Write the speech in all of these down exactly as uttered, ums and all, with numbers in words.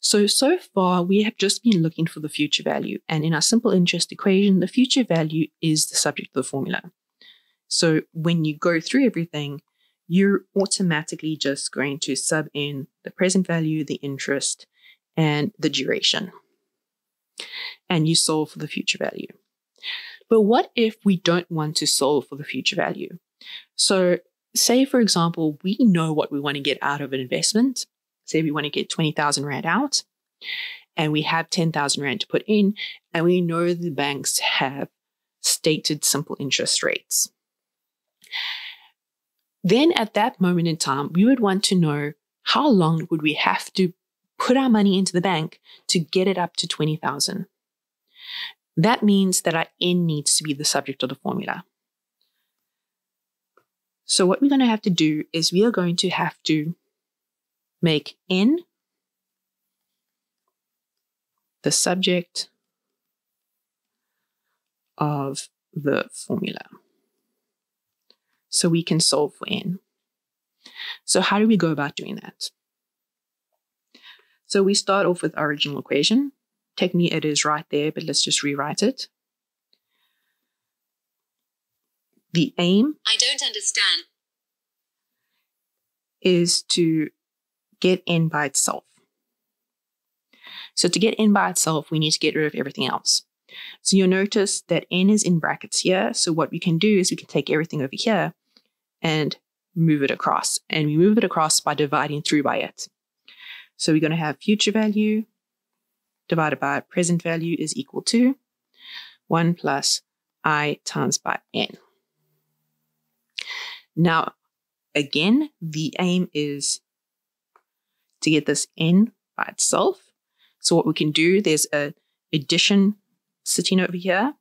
So, so far, we have just been looking for the future value. And in our simple interest equation, the future value is the subject of the formula. So when you go through everything, you're automatically just going to sub in the present value, the interest, and the duration. And you solve for the future value. But what if we don't want to solve for the future value? So say, for example, we know what we want to get out of an investment. Say we want to get twenty thousand Rand out and we have ten thousand Rand to put in, and we know the banks have stated simple interest rates. Then at that moment in time, we would want to know how long would we have to put our money into the bank to get it up to twenty thousand. That means that our N needs to be the subject of the formula. So what we're going to have to do is we are going to have to make N the subject of the formula, so we can solve for N. So how do we go about doing that? So we start off with our original equation. Technically it is right there, but let's just rewrite it. The aim I don't understand is to get N by itself. So to get N by itself, we need to get rid of everything else. So you'll notice that N is in brackets here. So what we can do is we can take everything over here and move it across. And we move it across by dividing through by it. So we're going to have future value divided by present value is equal to one plus I times by N. Now, again, the aim is to get this N by itself. So what we can do, there's an addition sitting over here.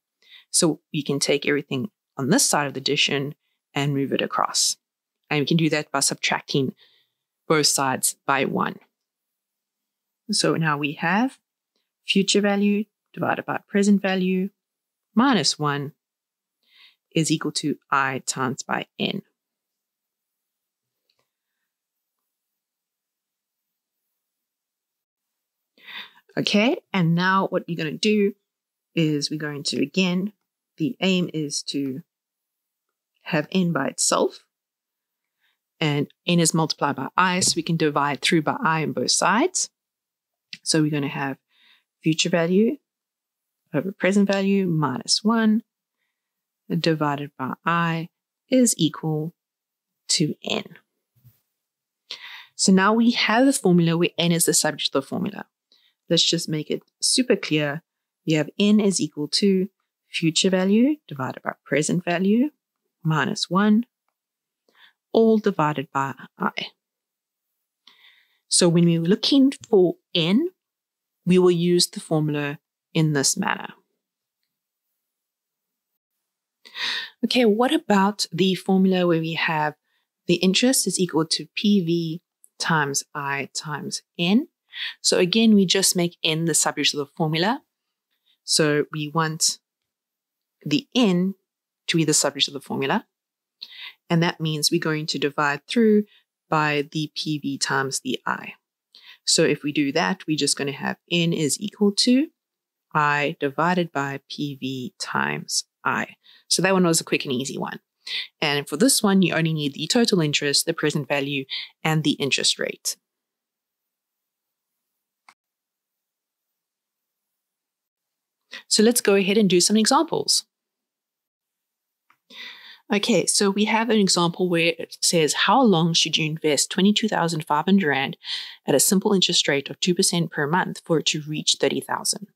So you can take everything on this side of the addition and move it across. And we can do that by subtracting both sides by one. So now we have future value divided by present value minus one is equal to I times by N. Okay, and now what you're going to do is we're going to, again, the aim is to have N by itself. And N is multiplied by I, so we can divide through by I on both sides. So we're going to have future value over present value minus one divided by I is equal to N. So now we have the formula where N is the subject of the formula. Let's just make it super clear. You have N is equal to future value divided by present value minus one, all divided by I. So when we're looking for N, we will use the formula in this manner. Okay, what about the formula where we have the interest is equal to P V times I times N? So again, we just make N the subject of the formula. So we want the N to be the subject of the formula. And that means we're going to divide through by the P V times the I. So if we do that, we're just going to have N is equal to I divided by P V times I. So that one was a quick and easy one. And for this one, you only need the total interest, the present value, and the interest rate. So let's go ahead and do some examples. Okay, so we have an example where it says, how long should you invest twenty-two thousand five hundred Rand at a simple interest rate of two percent per month for it to reach thirty thousand?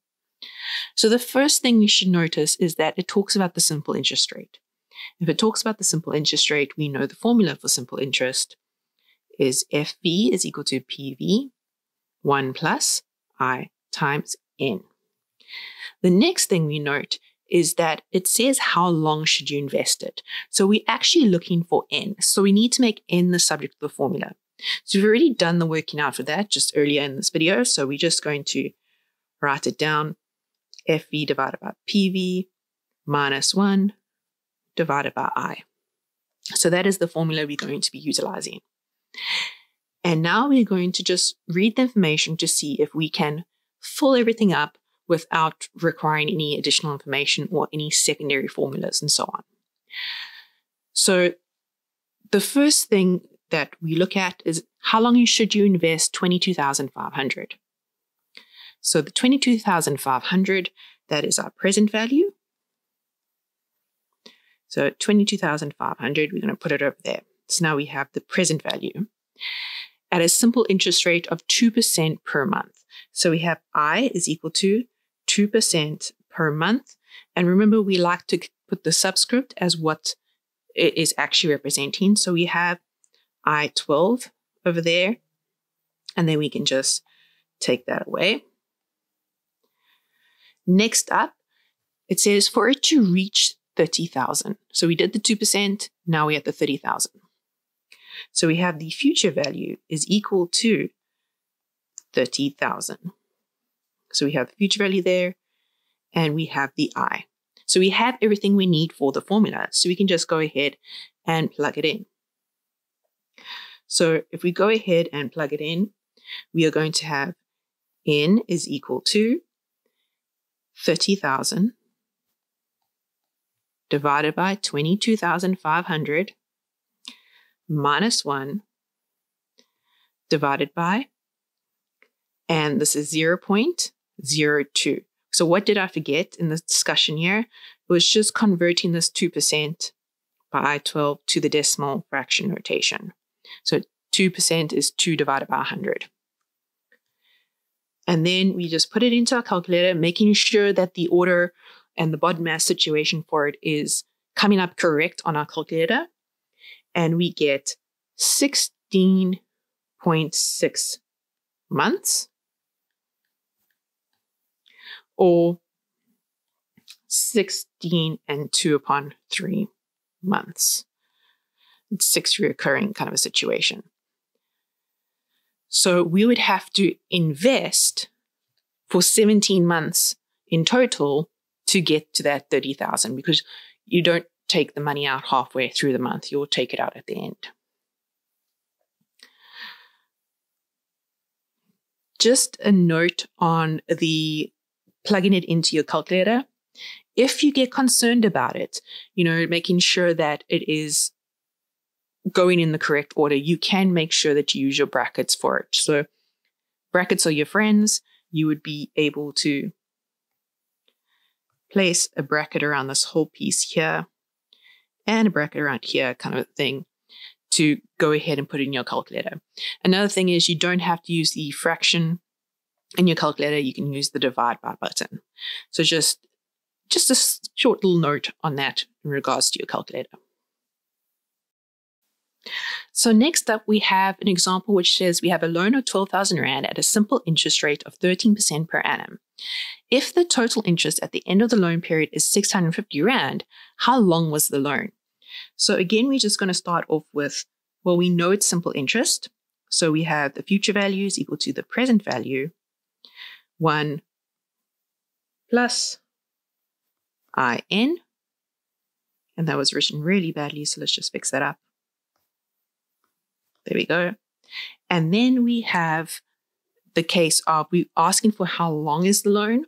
So the first thing we should notice is that it talks about the simple interest rate. If it talks about the simple interest rate, we know the formula for simple interest is F V is equal to P V, one plus I times N. The next thing we note is that it says how long should you invest it. So we're actually looking for N. So we need to make N the subject of the formula. So we've already done the working out for that just earlier in this video. So we're just going to write it down. F V divided by P V minus one divided by I. So that is the formula we're going to be utilizing. And now we're going to just read the information to see if we can fill everything up without requiring any additional information or any secondary formulas and so on. So the first thing that we look at is how long should you invest twenty-two thousand five hundred dollars? So the twenty-two thousand five hundred dollars, that is our present value. So twenty-two thousand five hundred dollars, we're going to put it over there. So now we have the present value at a simple interest rate of two percent per month. So we have I is equal to two percent per month. And remember, we like to put the subscript as what it is actually representing. So we have I twelve over there, and then we can just take that away. Next up, it says for it to reach thirty thousand. So we did the two percent, now we're at the thirty thousand. So we have the future value is equal to thirty thousand. So we have the future value there, and we have the I. So we have everything we need for the formula. So we can just go ahead and plug it in. So if we go ahead and plug it in, we are going to have N is equal to thirty thousand divided by twenty-two thousand five hundred minus one divided by, and this is zero point zero two. So what did I forget in the discussion here? It was just converting this two percent by I twelve to the decimal fraction notation. So two percent is two divided by one hundred. And then we just put it into our calculator, making sure that the order and the bond mass situation for it is coming up correct on our calculator. And we get sixteen point six months, or sixteen and two upon three months. It's six reoccurring kind of a situation. So we would have to invest for seventeen months in total to get to that thirty thousand, because you don't take the money out halfway through the month. You'll take it out at the end. Just a note on the plugging it into your calculator. If you get concerned about it, you know, making sure that it is going in the correct order, you can make sure that you use your brackets for it. So brackets are your friends. You would be able to place a bracket around this whole piece here and a bracket around here kind of thing to go ahead and put in your calculator. Another thing is you don't have to use the fraction in your calculator. You can use the divide by button. So just, just a short little note on that in regards to your calculator. So next up, we have an example which says we have a loan of twelve thousand rand at a simple interest rate of thirteen percent per annum. If the total interest at the end of the loan period is six hundred fifty rand, how long was the loan? So again, we're just going to start off with, well, we know it's simple interest. So we have the future value is equal to the present value, one plus I N. And that was written really badly, so let's just fix that up. There we go. And then we have the case of we're asking for how long is the loan.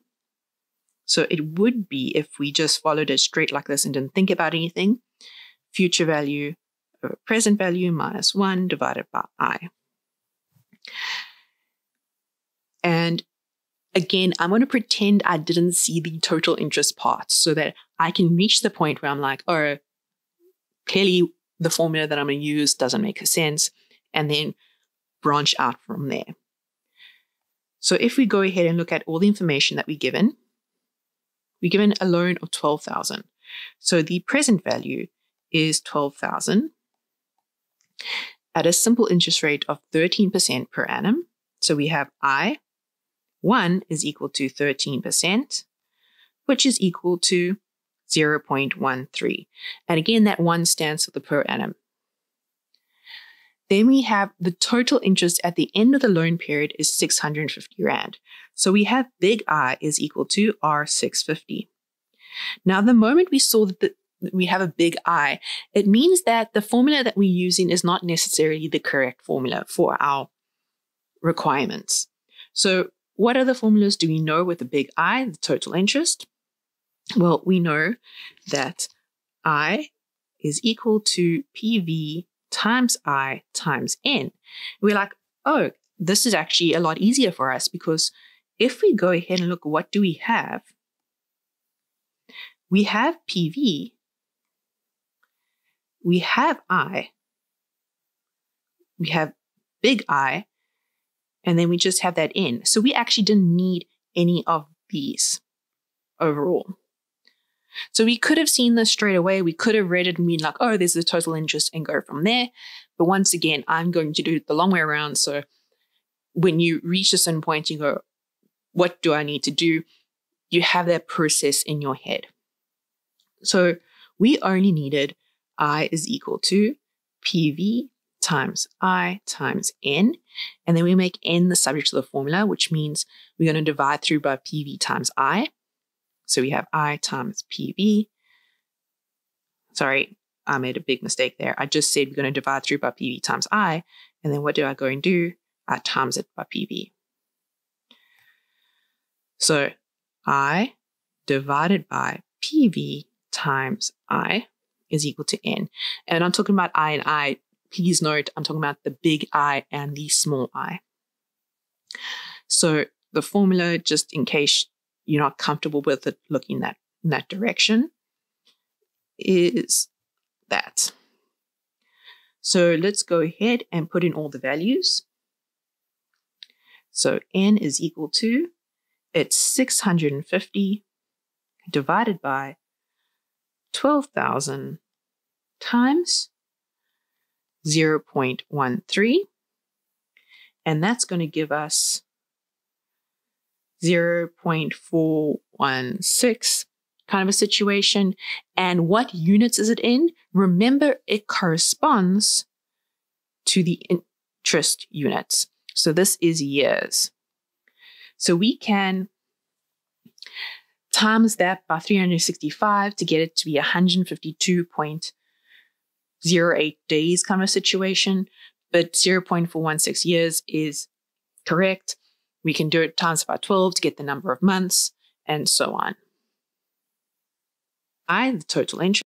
So it would be, if we just followed it straight like this and didn't think about anything, future value over present value minus one divided by I. And again, I'm going to pretend I didn't see the total interest part so that I can reach the point where I'm like, oh, clearly the formula that I'm going to use doesn't make sense, and then branch out from there. So if we go ahead and look at all the information that we're given, we're given a loan of twelve thousand. So the present value is twelve thousand at a simple interest rate of thirteen percent per annum. So we have I one is equal to thirteen percent, which is equal to zero point one three. And again, that one stands for the per annum. Then we have the total interest at the end of the loan period is six hundred fifty rand. So we have big I is equal to R six fifty. Now, the moment we saw that the, we have a big I, it means that the formula that we're using is not necessarily the correct formula for our requirements. So what other formulas do we know with a big I, the total interest? Well, we know that I is equal to P V times I times N. We're like, oh, this is actually a lot easier for us, because if we go ahead and look, what do we have? We have P V, we have I, we have big I, and then we just have that N. So we actually didn't need any of these overall. So we could have seen this straight away. We could have read it and been like, oh, there's the total interest, and go from there. But once again, I'm going to do it the long way around. So when you reach a certain point, you go, what do I need to do? You have that process in your head. So we only needed I is equal to P V times I times N. And then we make N the subject of the formula, which means we're going to divide through by P V times I. So we have I times P V. Sorry, I made a big mistake there. I just said we're going to divide through by P V times I. And then what do I go and do? I times it by P V. So I divided by P V times I is equal to N. And I'm talking about I and I. Please note, I'm talking about the big I and the small I. So the formula, just in case you're not comfortable with it looking that, in that direction, is that. So let's go ahead and put in all the values. So N is equal to, it's six hundred fifty divided by twelve thousand times zero point one three. And that's going to give us zero point four one six kind of a situation. And what units is it in? Remember, it corresponds to the interest units. So this is years. So we can times that by three hundred sixty-five to get it to be one hundred fifty-two point zero eight days kind of situation. But zero point four one six years is correct. We can do it times by twelve to get the number of months, and so on. I, the total interest.